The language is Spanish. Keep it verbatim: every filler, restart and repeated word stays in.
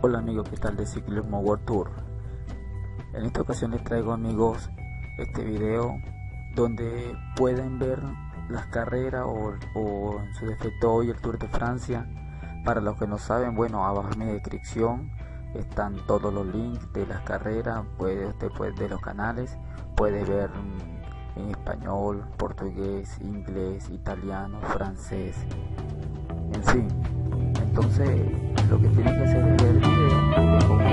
Hola amigos, ¿qué tal de Ciclismo World Tour? En esta ocasión les traigo, amigos, este video donde pueden ver las carreras o, o en su defecto hoy el Tour de Francia. Para los que no saben, bueno, abajo en mi descripción están todos los links de las carreras, puede usted puede, de los canales, puede ver en español, portugués, inglés, italiano, francés, en fin. Entonces lo que tienen que hacer es ver el video.